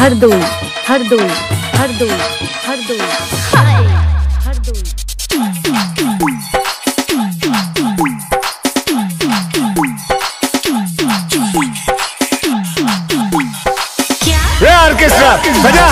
हरदोई हरदोई हरदोई हरदोई हरदोई क्या ऑर्केस्ट्रा बजा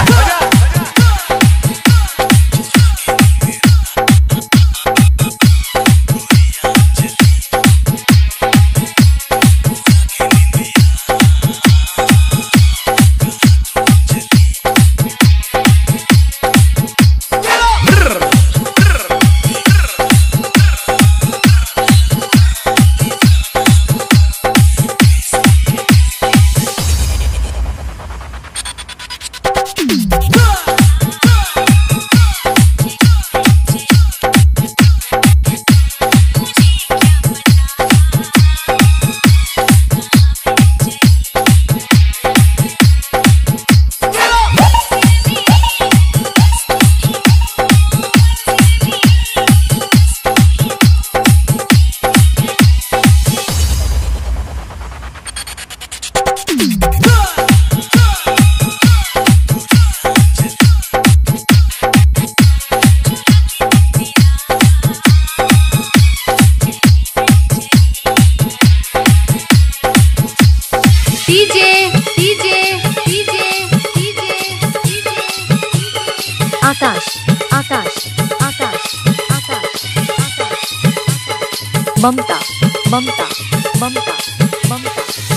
Mamta, Mamta, Mamta, Mamta.